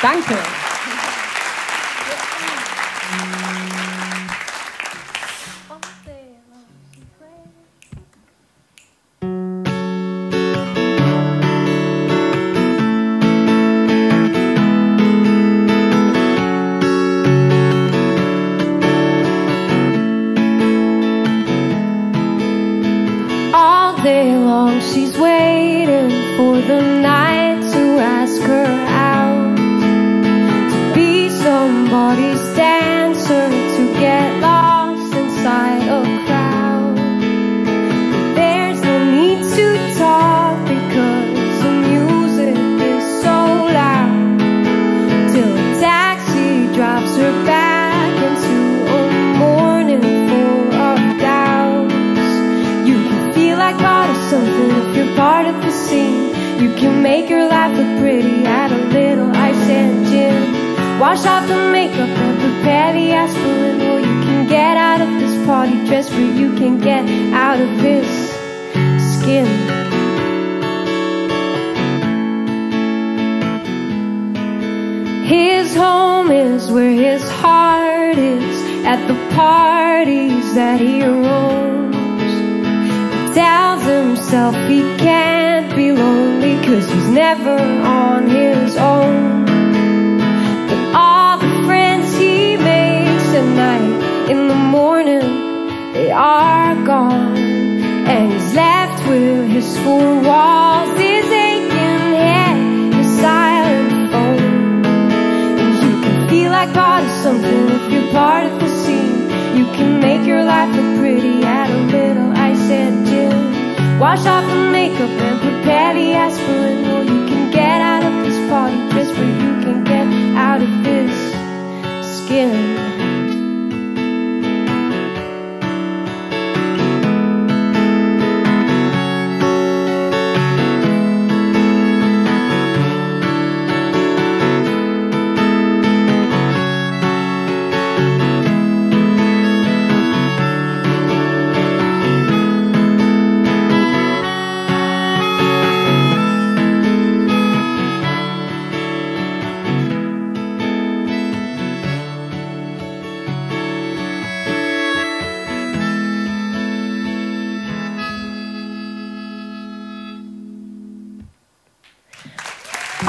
Danke. All day long she's waiting for the night to ask her out, to be somebody's dancer, to get lost inside a crowd. But there's no need to talk because the music is so loud, till a taxi drops her back into a morning full of doubts. You can feel like part of something if you're part of the scene. You can make your life look pretty, add a little ice and gin. Wash off the makeup and prepare the aspirin. Well, you can get out of this party dress, but you can get out of this skin. His home is where his heart is, at the parties that he roams. He tells himself he can't be lonely, cause he's never on his own. But all the friends he makes at night, in the morning, they are gone. And he's left with his four walls, his aching head, his silent phone. And you can feel like part of something if you're part of the scene. You can make your life look pretty, add a little ice and gin. Wash off the makeup and prepare the aspirin. Well, you can get out of this party dress, but you can get out of this skin.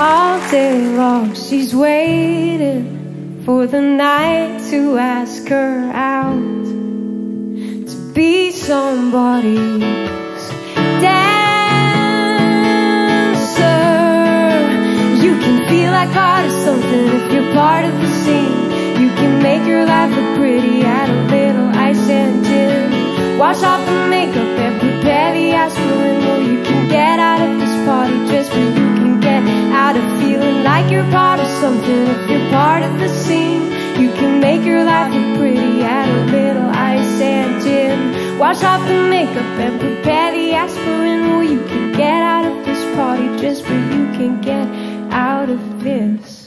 All day long she's waited for the night to ask her out, to be somebody's dancer. You can feel like part of something if you're part of the scene. You can make your life look pretty, add a little ice and gin. Wash off the makeup and prepare the aspirin. Well, you can get out of this party dress, but you can get out of feeling like you're part of something if you're part of the scene. You can make your life look pretty, add a little ice and gin. Wash off the makeup and prepare the aspirin. Well, you can get out of this party dress, but you can get out of this.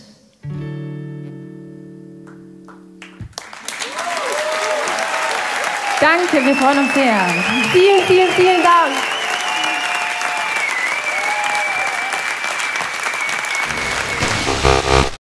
Danke, wir freuen uns sehr. Vielen, vielen, vielen Dank.